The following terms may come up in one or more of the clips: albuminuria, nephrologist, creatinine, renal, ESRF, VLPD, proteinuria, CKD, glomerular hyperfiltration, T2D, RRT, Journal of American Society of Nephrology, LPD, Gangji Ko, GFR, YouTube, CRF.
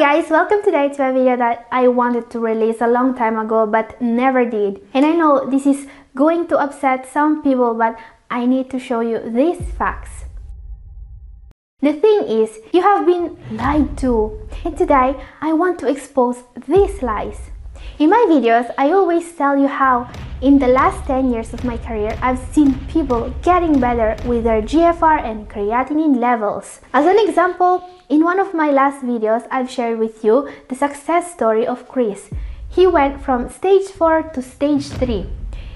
Hello guys, welcome today to a video that I wanted to release a long time ago but never did. And I know this is going to upset some people, but I need to show you these facts. The thing is, you have been lied to, and today I want to expose these lies. In my videos, I always tell you how in the last 10 years of my career I've seen people getting better with their GFR and creatinine levels. As an example, in one of my last videos I've shared with you the success story of Chris. He went from stage 4 to stage 3.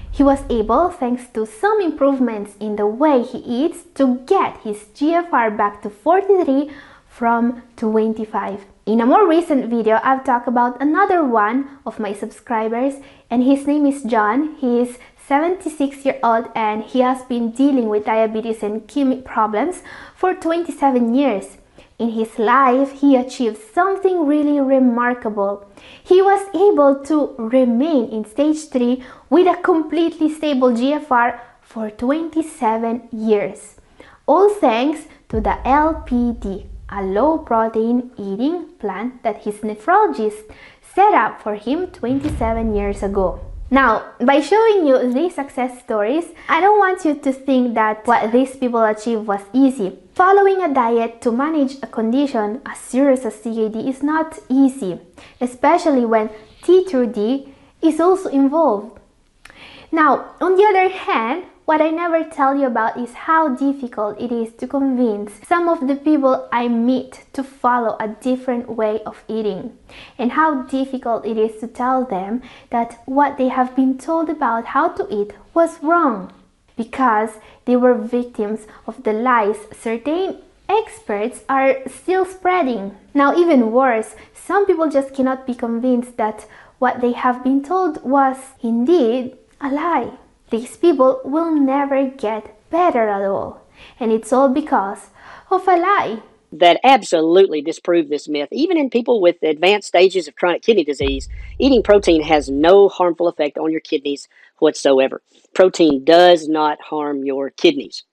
He was able, thanks to some improvements in the way he eats, to get his GFR back to 43 from 25. In a more recent video, I've talked about another one of my subscribers, and his name is John. He is 76-year-old and he has been dealing with diabetes and kidney problems for 27 years. In his life, he achieved something really remarkable. He was able to remain in stage 3 with a completely stable GFR for 27 years. All thanks to the LPD, a low-protein eating plan that his nephrologist set up for him 27 years ago. Now, by showing you these success stories, I don't want you to think that what these people achieved was easy. Following a diet to manage a condition as serious as CKD is not easy, especially when T2D is also involved. Now, on the other hand, what I never tell you about is how difficult it is to convince some of the people I meet to follow a different way of eating, and how difficult it is to tell them that what they have been told about how to eat was wrong, because they were victims of the lies certain experts are still spreading. Now, even worse, some people just cannot be convinced that what they have been told was indeed a lie. These people will never get better at all, and it's all because of a lie. That absolutely disproved this myth. Even in people with advanced stages of chronic kidney disease, eating protein has no harmful effect on your kidneys whatsoever. Protein does not harm your kidneys.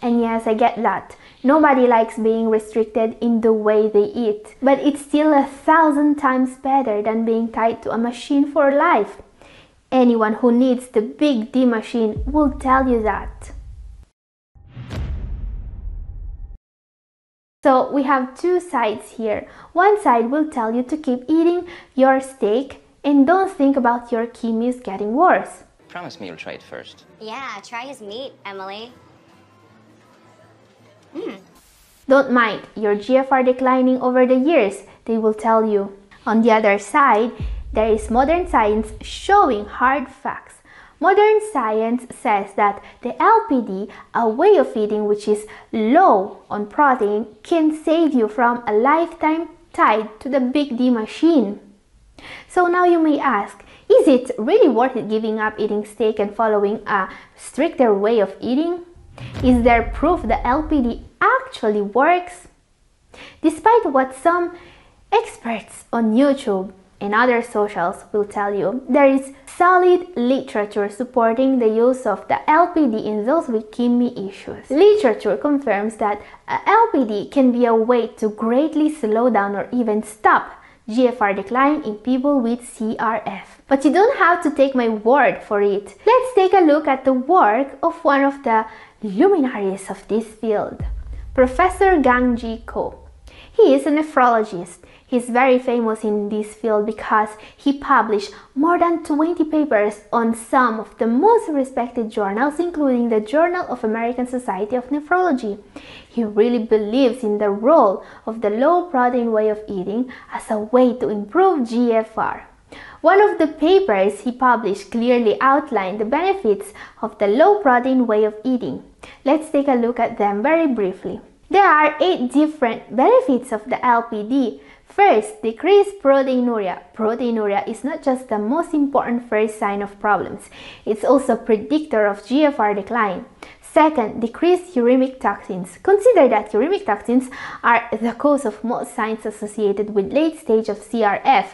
And yes, I get that. Nobody likes being restricted in the way they eat, but it's still 1,000 times better than being tied to a machine for life. Anyone who needs the Big D machine will tell you that. So we have two sides here. One side will tell you to keep eating your steak and don't think about your kidneys getting worse. Promise me you'll try it first. Yeah, try his meat, Emily. Don't mind your GFR declining over the years, they will tell you. On the other side, there is modern science showing hard facts. Modern science says that the LPD, a way of eating which is low on protein, can save you from a lifetime tied to the Big D machine. So now you may ask, is it really worth it giving up eating steak and following a stricter way of eating? Is there proof the LPD actually works? Despite what some experts on YouTube and other socials will tell you, there is solid literature supporting the use of the LPD in those with kidney issues. Literature confirms that a LPD can be a way to greatly slow down or even stop GFR decline in people with CRF. But you don't have to take my word for it. Let's take a look at the work of one of the luminaries of this field, Professor Gangji Ko. He is a nephrologist. He's very famous in this field because he published more than 20 papers on some of the most respected journals, including the Journal of American Society of Nephrology. He really believes in the role of the low-protein way of eating as a way to improve GFR. One of the papers he published clearly outlined the benefits of the low-protein way of eating. Let's take a look at them very briefly. There are 8 different benefits of the LPD. First, decrease proteinuria. Proteinuria is not just the most important first sign of problems, it's also a predictor of GFR decline. Second, decrease uremic toxins. Consider that uremic toxins are the cause of most signs associated with late stage of CRF.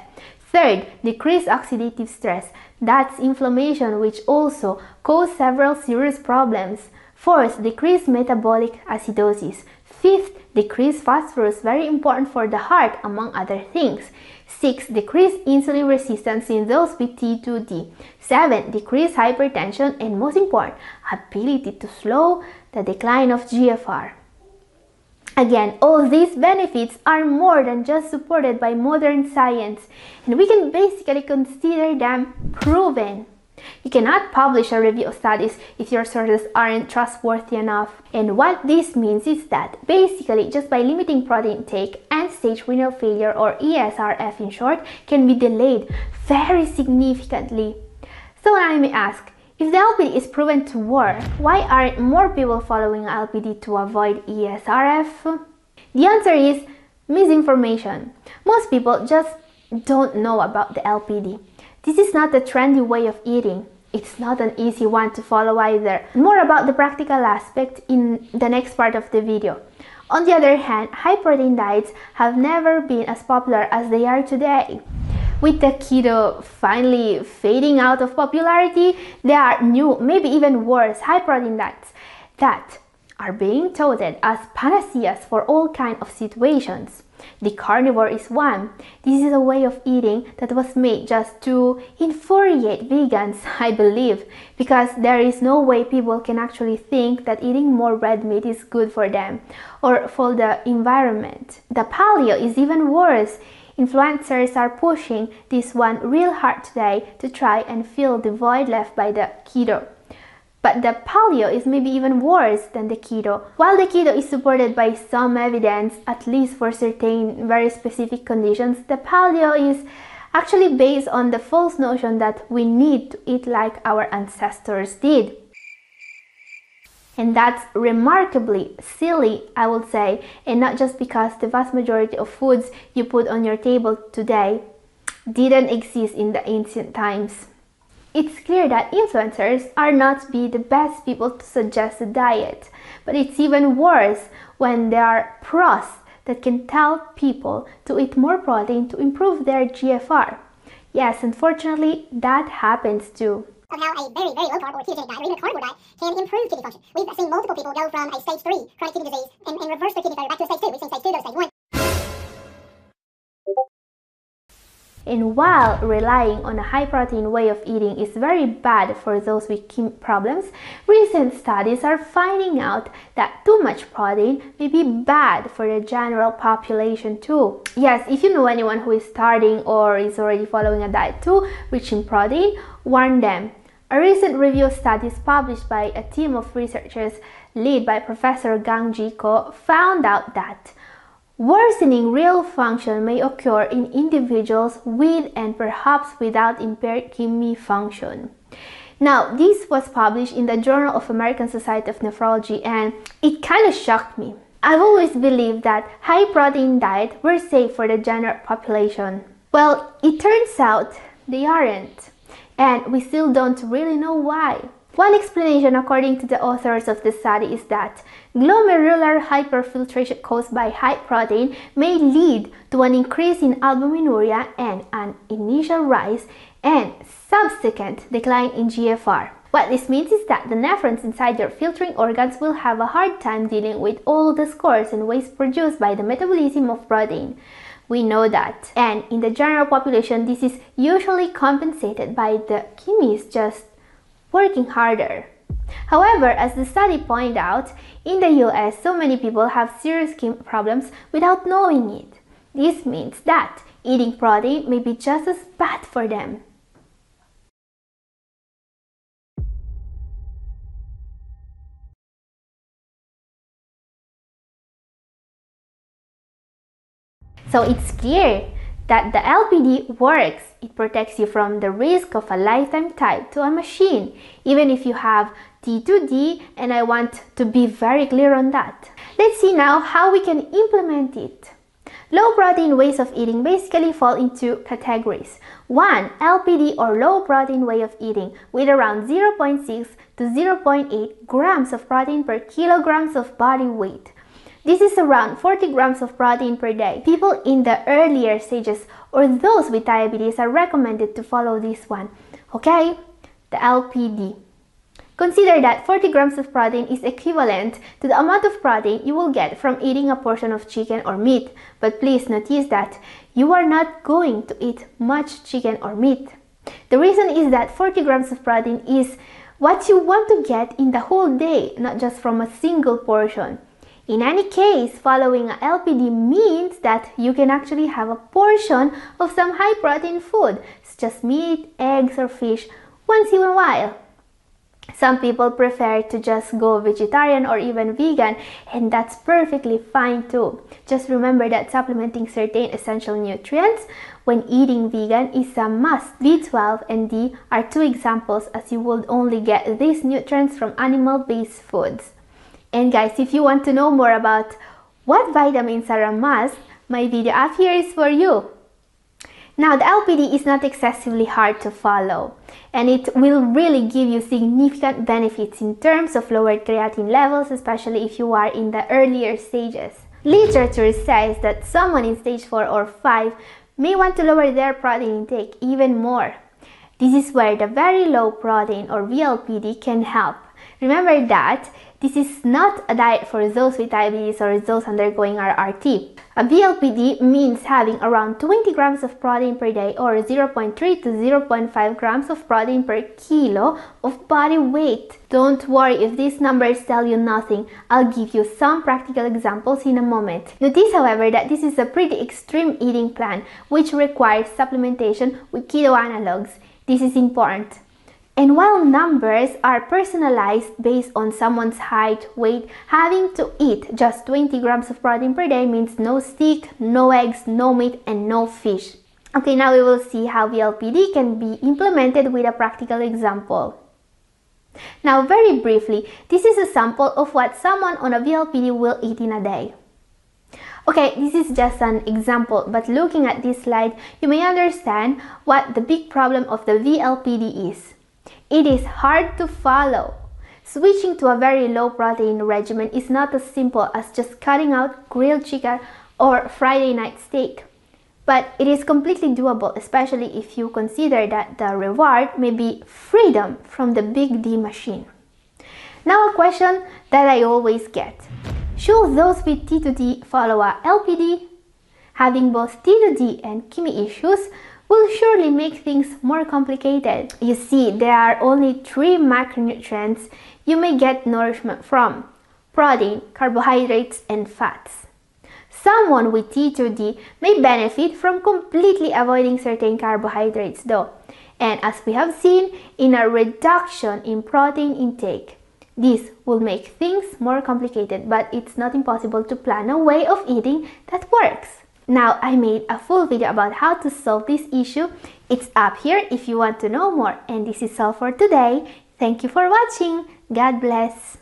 Third, decrease oxidative stress. That's inflammation, which also causes several serious problems. Fourth, decrease metabolic acidosis. Fifth, decreased phosphorus, very important for the heart, among other things. 6. Decreased insulin resistance in those with T2D. 7. Decreased hypertension and, most important, ability to slow the decline of GFR. Again, all these benefits are more than just supported by modern science, and we can basically consider them proven. You cannot publish a review of studies if your sources aren't trustworthy enough. And what this means is that basically just by limiting protein intake, end-stage renal failure, or ESRF in short, can be delayed very significantly. So I may ask, if the LPD is proven to work, why aren't more people following LPD to avoid ESRF? The answer is misinformation. Most people just don't know about the LPD. This is not a trendy way of eating. It's not an easy one to follow either. More about the practical aspect in the next part of the video. On the other hand, high protein diets have never been as popular as they are today. With the keto finally fading out of popularity, there are new, maybe even worse, high protein diets that are being touted as panaceas for all kinds of situations. The carnivore is one. This is a way of eating that was made just to infuriate vegans, I believe, because there is no way people can actually think that eating more red meat is good for them or for the environment. The paleo is even worse. Influencers are pushing this one real hard today to try and fill the void left by the keto. But the paleo is maybe even worse than the keto. While the keto is supported by some evidence, at least for certain very specific conditions, the paleo is actually based on the false notion that we need to eat like our ancestors did. And that's remarkably silly, I would say, and not just because the vast majority of foods you put on your table today didn't exist in the ancient times. It's clear that influencers are not the best people to suggest a diet, but it's even worse when there are pros that can tell people to eat more protein to improve their GFR. Yes, unfortunately, that happens too. Of how a very, very low carb or ketogenic diet, or even a carnivore diet, can improve kidney function. We've seen multiple people go from a stage 3 chronic kidney disease and reverse their kidney failure back to a stage 2. We've seen stage 2 go to stage 1. And while relying on a high-protein way of eating is very bad for those with kidney problems, recent studies are finding out that too much protein may be bad for the general population too. Yes, if you know anyone who is starting or is already following a diet too rich in protein, warn them. A recent review of studies published by a team of researchers led by Professor Gangji Ko found out that worsening renal function may occur in individuals with and perhaps without impaired kidney function. Now, this was published in the Journal of American Society of Nephrology, and it kind of shocked me. I've always believed that high-protein diets were safe for the general population. Well, it turns out they aren't, and we still don't really know why. One explanation, according to the authors of the study, is that glomerular hyperfiltration caused by high protein may lead to an increase in albuminuria and an initial rise and subsequent decline in GFR. What this means is that the nephrons inside your filtering organs will have a hard time dealing with all the scores and waste produced by the metabolism of protein. We know that. And in the general population, this is usually compensated by the kidneys just working harder. However, as the study pointed out, in the US, so many people have serious kidney problems without knowing it. This means that eating protein may be just as bad for them. So it's clear that the LPD works. It protects you from the risk of a lifetime tied to a machine, even if you have T2D, and I want to be very clear on that. Let's see now how we can implement it. Low-protein ways of eating basically fall into categories. 1. LPD or low-protein way of eating with around 0.6 to 0.8 grams of protein per kilograms of body weight. This is around 40 grams of protein per day. People in the earlier stages or those with diabetes are recommended to follow this one. Okay? The LPD. Consider that 40 grams of protein is equivalent to the amount of protein you will get from eating a portion of chicken or meat, but please notice that you are not going to eat much chicken or meat. The reason is that 40 grams of protein is what you want to get in the whole day, not just from a single portion. In any case, following a LPD means that you can actually have a portion of some high protein food, such as meat, eggs or fish, once in a while. Some people prefer to just go vegetarian or even vegan, and that's perfectly fine too. Just remember that supplementing certain essential nutrients when eating vegan is a must. B12 and D are two examples, as you would only get these nutrients from animal-based foods. And guys, if you want to know more about what vitamins are a must, my video up here is for you. Now, the LPD is not excessively hard to follow, and it will really give you significant benefits in terms of lower creatine levels, especially if you are in the earlier stages. Literature says that someone in stage 4 or 5 may want to lower their protein intake even more. This is where the very low protein or VLPD can help. Remember that this is not a diet for those with diabetes or those undergoing RRT. A VLPD means having around 20 grams of protein per day, or 0.3 to 0.5 grams of protein per kilo of body weight. Don't worry if these numbers tell you nothing. I'll give you some practical examples in a moment. Notice, however, that this is a pretty extreme eating plan, which requires supplementation with keto analogs. This is important. And while numbers are personalized based on someone's height, weight, having to eat just 20 grams of protein per day means no steak, no eggs, no meat, and no fish. Okay, now we will see how VLPD can be implemented with a practical example. Now, very briefly, this is a sample of what someone on a VLPD will eat in a day. Okay, this is just an example, but looking at this slide, you may understand what the big problem of the VLPD is. It is hard to follow. Switching to a very low protein regimen is not as simple as just cutting out grilled chicken or Friday night steak. But it is completely doable, especially if you consider that the reward may be freedom from the Big D machine. Now, a question that I always get. Should those with T2D follow a LPD? Having both T2D and kidney issues will surely make things more complicated. You see, there are only 3 macronutrients you may get nourishment from: protein, carbohydrates, and fats. Someone with T2D may benefit from completely avoiding certain carbohydrates though, and as we have seen, in a reduction in protein intake. This will make things more complicated, but it's not impossible to plan a way of eating that works. Now, I made a full video about how to solve this issue. It's up here if you want to know more. And this is all for today. Thank you for watching. God bless.